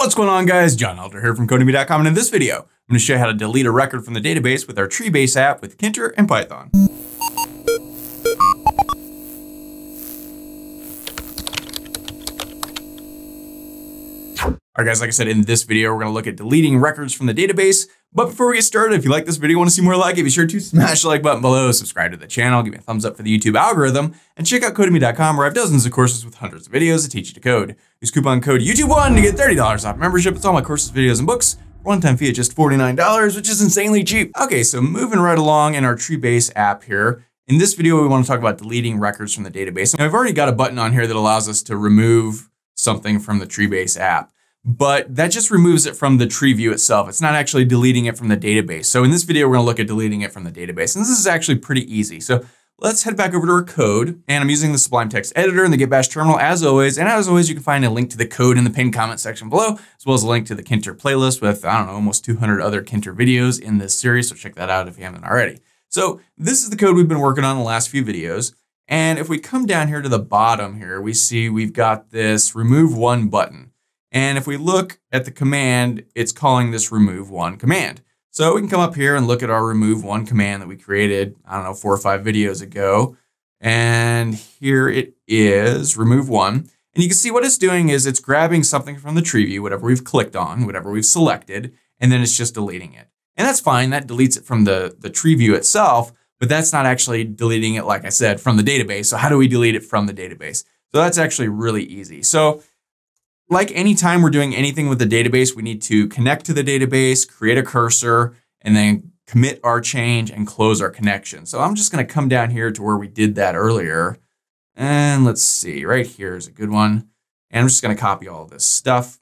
What's going on, guys? JohnElder here from Codemy.com, and in this video, I'm going to show you how to delete a record from the database with our TreeBase app with Tkinter and Python. All right, guys, like I said, in this video, we're going to look at deleting records from the database. But before we get started, if you like this video, want to see more like it, be sure to smash the like button below, subscribe to the channel, give me a thumbs up for the YouTube algorithm, and check out Codemy.com, where I have dozens of courses with hundreds of videos that teach you to code. Use coupon code YouTube1 to get $30 off membership. It's all my courses, videos, and books. One-time fee at just $49, which is insanely cheap. Okay, so moving right along in our TreeBase app here. In this video, we want to talk about deleting records from the database. Now, I've already got a button on here that allows us to remove something from the TreeBase app, but that just removes it from the tree view itself. It's not actually deleting it from the database. So in this video, we're gonna look at deleting it from the database. And this is actually pretty easy. So let's head back over to our code, and I'm using the Sublime Text editor and the Git Bash terminal as always. And as always, you can find a link to the code in the pinned comment section below, as well as a link to the Tkinter playlist with, I don't know, almost 200 other Tkinter videos in this series. So check that out if you haven't already. So this is the code we've been working on the last few videos. And if we come down here to the bottom here, we see we've got this remove one button. And if we look at the command, it's calling this remove one command. So we can come up here and look at our remove one command that we created, I don't know, 4 or 5 videos ago. And here it is, remove one. And you can see what it's doing is it's grabbing something from the tree view, whatever we've clicked on, whatever we've selected, and then it's just deleting it. And that's fine, that deletes it from the tree view itself, but that's not actually deleting it, like I said, from the database. So how do we delete it from the database? So that's actually really easy. So like any time we're doing anything with the database, we need to connect to the database, create a cursor, and then commit our change and close our connection. So I'm just gonna come down here to where we did that earlier. And let's see, right here is a good one. And I'm just gonna copy all this stuff.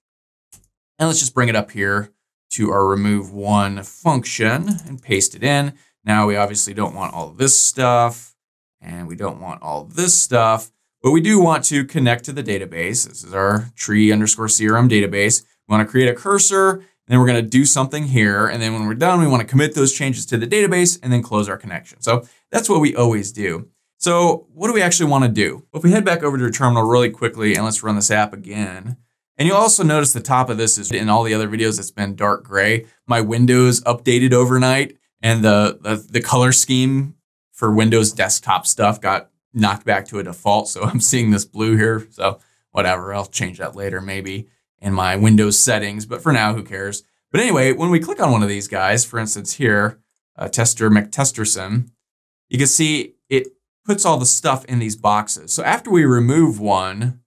And let's just bring it up here to our remove one function and paste it in. Now we obviously don't want all of this stuff, and we don't want all of this stuff. But we do want to connect to the database. This is our tree_CRM database. We want to create a cursor, and then we're going to do something here. And then when we're done, we want to commit those changes to the database and then close our connection. So that's what we always do. So what do we actually want to do? Well, if we head back over to our terminal really quickly and let's run this app again. And you'll also notice the top of this is in all the other videos, it's been dark gray. My Windows updated overnight, and the color scheme for Windows desktop stuff got knocked back to a default. So I'm seeing this blue here. So whatever, I'll change that later maybe in my Windows settings, but for now, who cares? But anyway, when we click on one of these guys, for instance here, Tester McTesterson, you can see it puts all the stuff in these boxes. So after we remove one,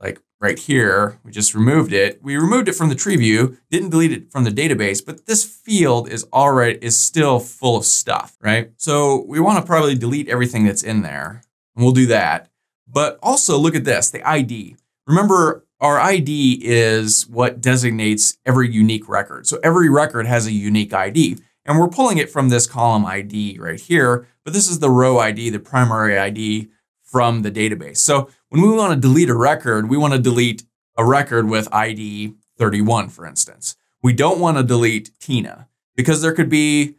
like right here, we just removed it. We removed it from the tree view, didn't delete it from the database, but this field is already, is still full of stuff, right? So we want to probably delete everything that's in there. And we'll do that. But also look at this, the ID. Remember, our ID is what designates every unique record. So every record has a unique ID. And we're pulling it from this column ID right here, but this is the row ID, the primary ID from the database. So when we want to delete a record, we want to delete a record with ID 31, for instance. We don't want to delete Tina because there could be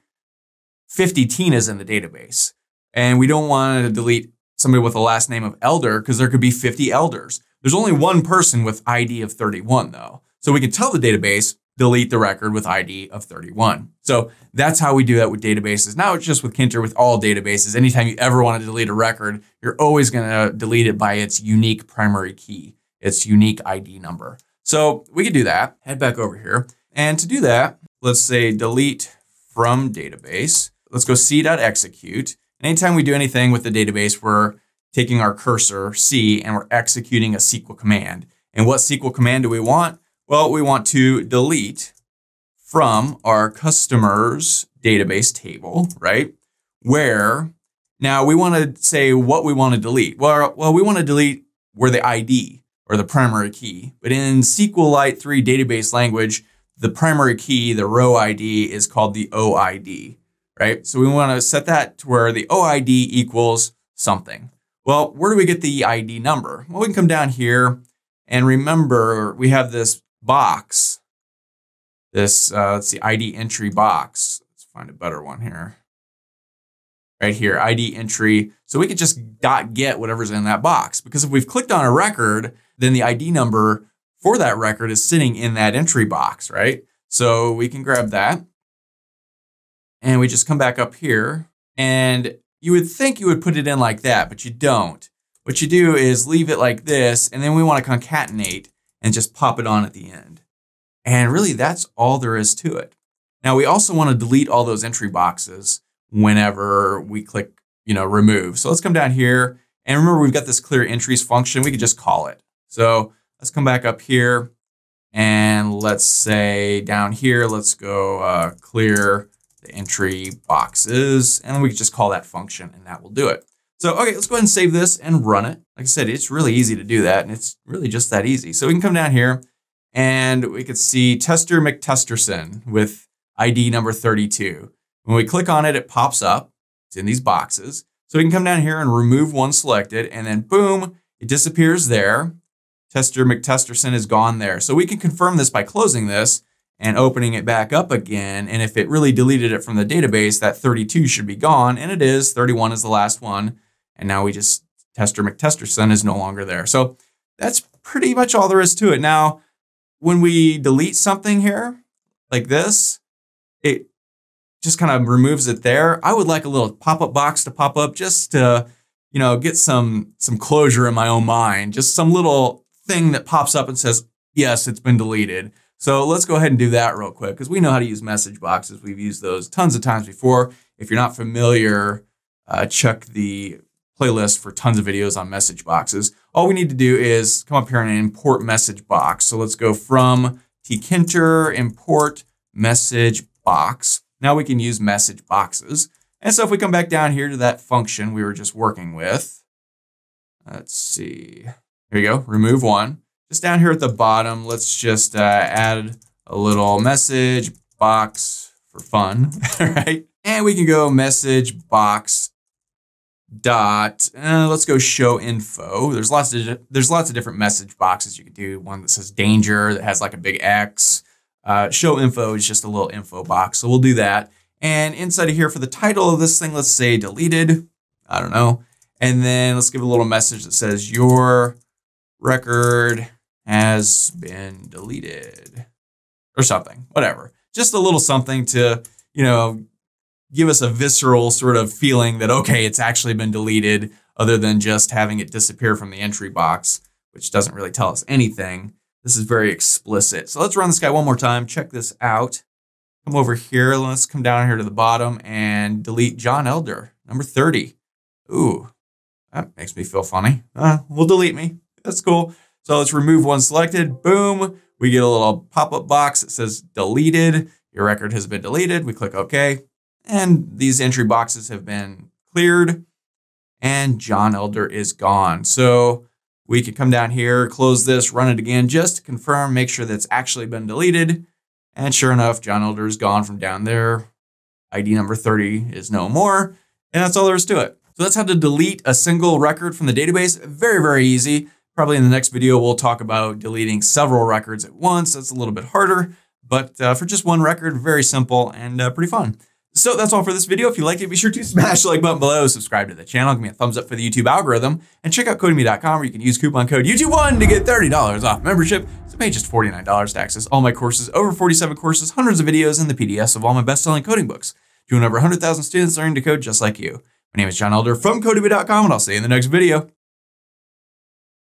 50 Tinas in the database. And we don't want to delete somebody with the last name of Elder because there could be 50 Elders. There's only one person with ID of 31 though. So we can tell the database, delete the record with ID of 31. So that's how we do that with databases. Now it's just with Tkinter, with all databases. Anytime you ever want to delete a record, you're always gonna delete it by its unique primary key, its unique ID number. So we could do that, head back over here. And to do that, let's say delete from database. Let's go c.execute. Anytime we do anything with the database, we're taking our cursor C and we're executing a SQL command. And what SQL command do we want? Well, we want to delete from our customers database table, right? Where, now we want to say what we want to delete. Well, we want to delete where the ID or the primary key, but in SQLite 3 database language, the primary key, the row ID is called the OID. Right? So we want to set that to where the OID equals something. Well, where do we get the ID number? Well, we can come down here and remember we have this box, this, let's see, ID entry box. Let's find a better one here. Right here, ID entry. So we could just dot get whatever's in that box, because if we've clicked on a record, then the ID number for that record is sitting in that entry box, right? So we can grab that and we just come back up here, and you would think you would put it in like that, but you don't. What you do is leave it like this, and then we want to concatenate and just pop it on at the end. And really that's all there is to it. Now we also want to delete all those entry boxes whenever we click, you know, remove. So let's come down here, and remember we've got this clear entries function. We could just call it. So let's come back up here, and let's say down here, let's go clear the entry boxes, and we could just call that function and that will do it. So, okay, let's go ahead and save this and run it. Like I said, it's really easy to do that, and it's really just that easy. So we can come down here and we could see Tester McTesterson with ID number 32. When we click on it, it pops up. It's in these boxes. So we can come down here and remove one selected, and then boom, it disappears there. Tester McTesterson is gone there. So we can confirm this by closing this and opening it back up again. And if it really deleted it from the database, that 32 should be gone, and it is. 31 is the last one. And now we just, Tester McTesterson is no longer there. So that's pretty much all there is to it. Now, when we delete something here like this, it just kind of removes it there. I would like a little pop-up box to pop up just to, you know, get some closure in my own mind, just some little thing that pops up and says, yes, it's been deleted. So let's go ahead and do that real quick, because we know how to use message boxes. We've used those tons of times before. If you're not familiar, check the playlist for tons of videos on message boxes. All we need to do is come up here and import message box. So let's go from Tkinter, import message box. Now we can use message boxes. And so if we come back down here to that function we were just working with, let's see, here we go, remove one. Just down here at the bottom, let's just add a little message box for fun, right? And we can go message box dot, let's go show info. There's lots of different message boxes you could do. One that says danger, that has like a big X. Show info is just a little info box. So we'll do that. And inside of here for the title of this thing, let's say deleted, I don't know. And then let's give a little message that says your record has been deleted or something, whatever. Just a little something to, you know, give us a visceral sort of feeling that, okay, it's actually been deleted, other than just having it disappear from the entry box, which doesn't really tell us anything. This is very explicit. So let's run this guy one more time. Check this out. Come over here. Let's come down here to the bottom and delete JohnElder, number 30. Ooh, that makes me feel funny. Well, delete me. That's cool. So let's remove one selected. Boom. We get a little pop-up box that says deleted. Your record has been deleted. We click OK. And these entry boxes have been cleared, and JohnElder is gone. So we could come down here, close this, run it again, just to confirm, make sure that's actually been deleted. And sure enough, JohnElder is gone from down there. ID number 30 is no more. And that's all there is to it. So that's how to delete a single record from the database. Very, very easy. Probably in the next video, we'll talk about deleting several records at once. That's a little bit harder, but for just one record, very simple and pretty fun. So that's all for this video. If you liked it, be sure to smash the like button below, subscribe to the channel, give me a thumbs up for the YouTube algorithm, and check out Codemy.com, where you can use coupon code YouTube1 to get $30 off membership. So pay just $49 to access all my courses, over 47 courses, hundreds of videos, and the PDFs of all my best-selling coding books. Join over 100,000 students learning to code just like you. My name is JohnElder from Codemy.com, and I'll see you in the next video.